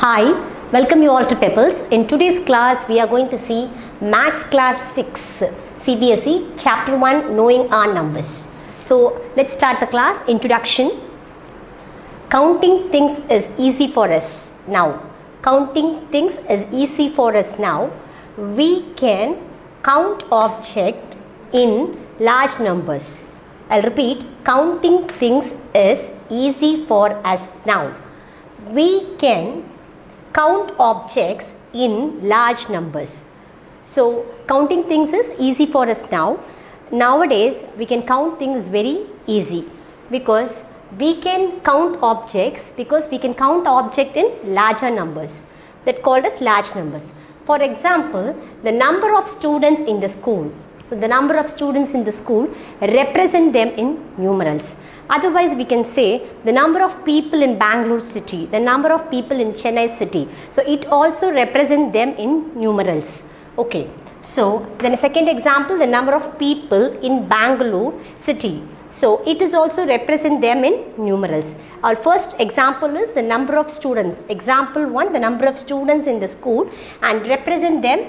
Hi, welcome you all to Pebbles. In today's class, we are going to see Maths Class 6, CBSE, Chapter 1, Knowing Our Numbers. So, let's start the class. Introduction. Counting things is easy for us now. We can count objects in large numbers. I'll repeat, counting things is easy for us now. We can count objects in large numbers. So, counting things is easy for us now. Nowadays, we can count things very easy because we can count objects in larger numbers. That called as large numbers. For example, the number of students in the school. So, the number of students in the school, represent them in numerals. Otherwise, we can say the number of people in Bangalore city, the number of people in Chennai city. So, it also represents them in numerals. Okay. So, then a second example, the number of people in Bangalore city. So, it is also represent them in numerals. Our first example is the number of students. Example 1, the number of students in the school and represent them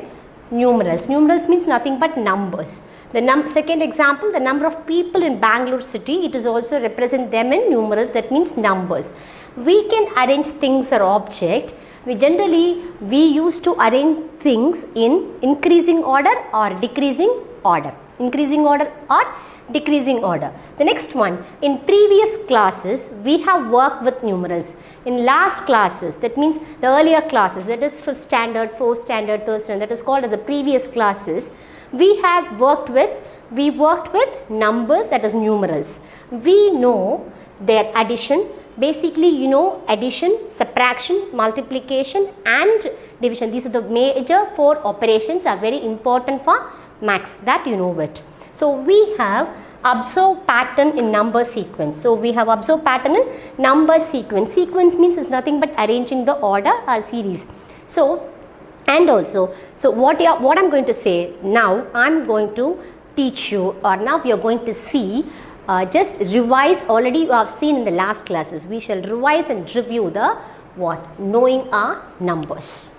numerals. Numerals means nothing but numbers. The second example, the number of people in Bangalore city, it is also represent them in numerals, that means numbers. We can arrange things or object. We used to arrange things in increasing order or decreasing order. The next one, in previous classes, we have worked with numerals. In last classes, that means the earlier classes, that is 5th standard, 4th standard, 3rd standard, that is called as the previous classes, we worked with numbers, that is numerals. We know their addition. Basically, you know addition, subtraction, multiplication and division. These are the major four operations are very important for maths, that you know it. So, we have observed pattern in number sequence. Sequence means it's nothing but arranging the order or series. So, and also, so what I'm going to say now, I'm going to teach you, or now we are going to see. Just revise, already you have seen in the last classes. We shall revise and review the what? Knowing our numbers.